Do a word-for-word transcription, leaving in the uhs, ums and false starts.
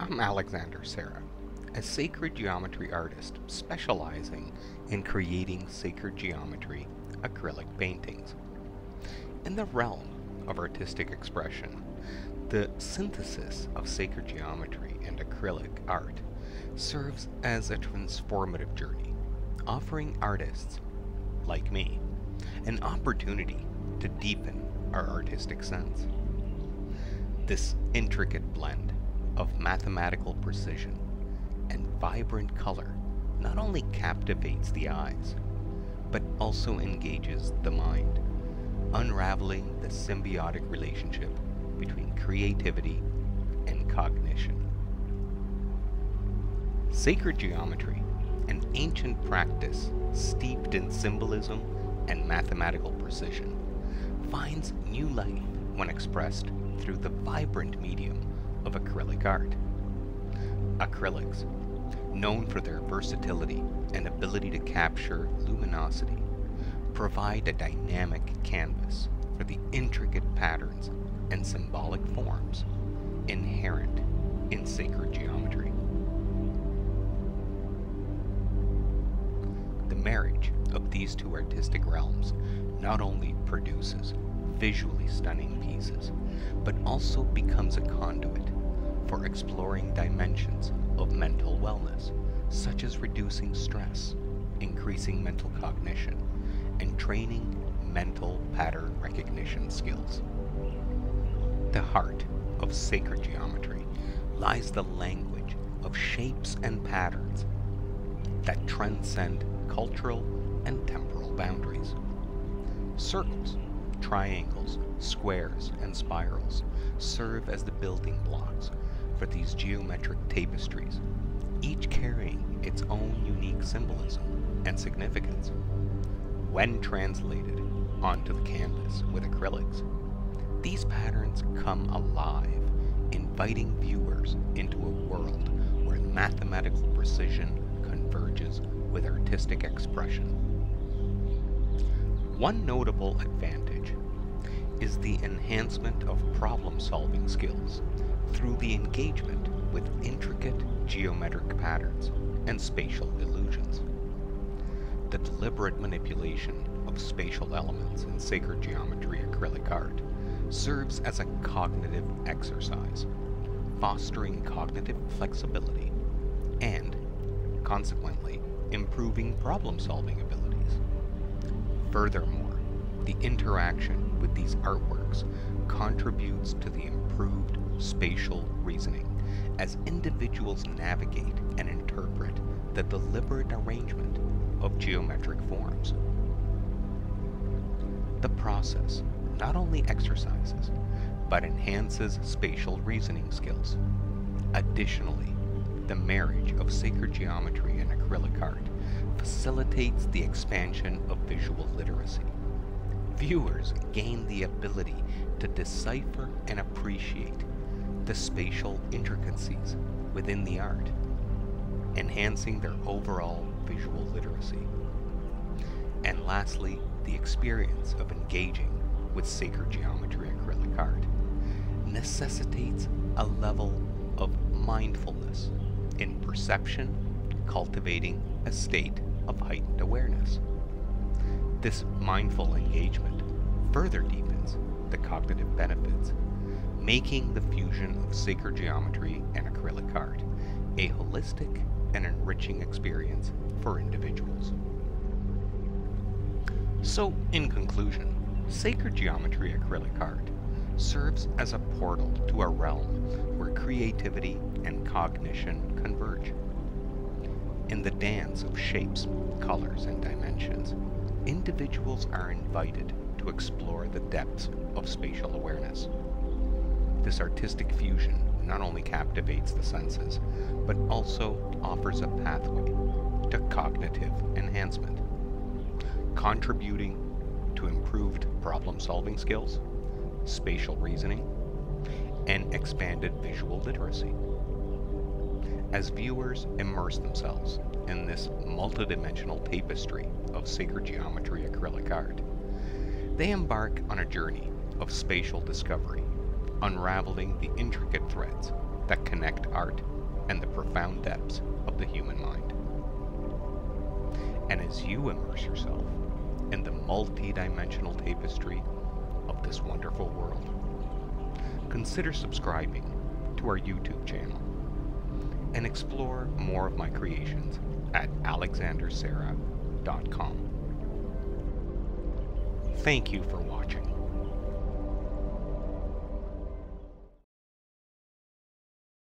I'm Alexander Serra, a sacred geometry artist specializing in creating sacred geometry acrylic paintings. In the realm of artistic expression, the synthesis of sacred geometry and acrylic art serves as a transformative journey, offering artists, like me, an opportunity to deepen our artistic sense. This intricate blend of mathematical precision and vibrant color not only captivates the eyes, but also engages the mind, unraveling the symbiotic relationship between creativity and cognition. Sacred geometry, an ancient practice steeped in symbolism and mathematical precision, finds new life when expressed through the vibrant medium of acrylic art. Acrylics, known for their versatility and ability to capture luminosity, provide a dynamic canvas for the intricate patterns and symbolic forms inherent in sacred geometry. The marriage of these two artistic realms not only produces visually stunning pieces, but also becomes a conduit for exploring dimensions of mental wellness, such as reducing stress, increasing mental cognition, and training mental pattern recognition skills. At the heart of sacred geometry lies the language of shapes and patterns that transcend cultural and temporal boundaries. Circles, triangles, squares, and spirals serve as the building blocks for these geometric tapestries, each carrying its own unique symbolism and significance. When translated onto the canvas with acrylics, these patterns come alive, inviting viewers into a world where mathematical precision converges with artistic expression. One notable advantage is the enhancement of problem-solving skills through the engagement with intricate geometric patterns and spatial illusions. The deliberate manipulation of spatial elements in sacred geometry acrylic art serves as a cognitive exercise, fostering cognitive flexibility and, consequently, improving problem-solving abilities. Furthermore, the interaction with these artworks contributes to the improved spatial reasoning as individuals navigate and interpret the deliberate arrangement of geometric forms. The process not only exercises, but enhances spatial reasoning skills. Additionally, the marriage of sacred geometry and acrylic art facilitates the expansion of visual literacy. Viewers gain the ability to decipher and appreciate the spatial intricacies within the art, enhancing their overall visual literacy. And lastly, the experience of engaging with sacred geometry acrylic art necessitates a level of mindfulness in perception, cultivating a state of heightened awareness. This mindful engagement further deepens the cognitive benefits, making the fusion of sacred geometry and acrylic art a holistic and enriching experience for individuals. So, in conclusion, sacred geometry acrylic art serves as a portal to a realm where creativity and cognition converge. In the dance of shapes, colors, and dimensions, individuals are invited to explore the depths of spatial awareness. This artistic fusion not only captivates the senses, but also offers a pathway to cognitive enhancement, contributing to improved problem-solving skills, spatial reasoning, and expanded visual literacy. As viewers immerse themselves in this multidimensional tapestry of sacred geometry acrylic art, they embark on a journey of spatial discovery, unraveling the intricate threads that connect art and the profound depths of the human mind. And as you immerse yourself in the multi-dimensional tapestry of this wonderful world, consider subscribing to our YouTube channel and explore more of my creations at alexander serra dot com. Thank you for watching.